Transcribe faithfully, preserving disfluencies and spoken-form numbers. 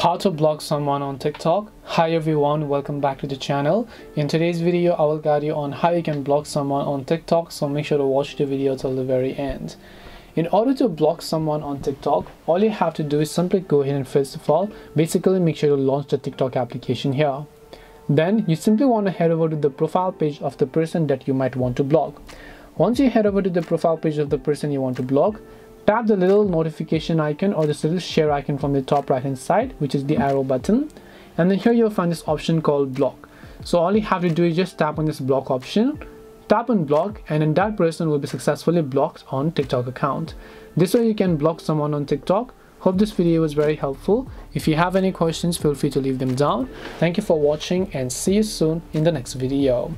How to block someone on TikTok. Hi everyone, welcome back to the channel. In today's video I will guide you on how you can block someone on TikTok, so make sure to watch the video till the very end. In order to block someone on TikTok, all you have to do is simply go ahead and first of all basically make sure to launch the TikTok application here. Then you simply want to head over to the profile page of the person that you might want to block. Once you head over to the profile page of the person you want to block, tap the little notification icon or this little share icon from the top right hand side, which is the arrow button, and then here you'll find this option called block. So all you have to do is just tap on this block option, tap on block, and then that person will be successfully blocked on TikTok account. This way you can block someone on TikTok. Hope this video was very helpful. If you have any questions, feel free to leave them down. Thank you for watching and see you soon in the next video.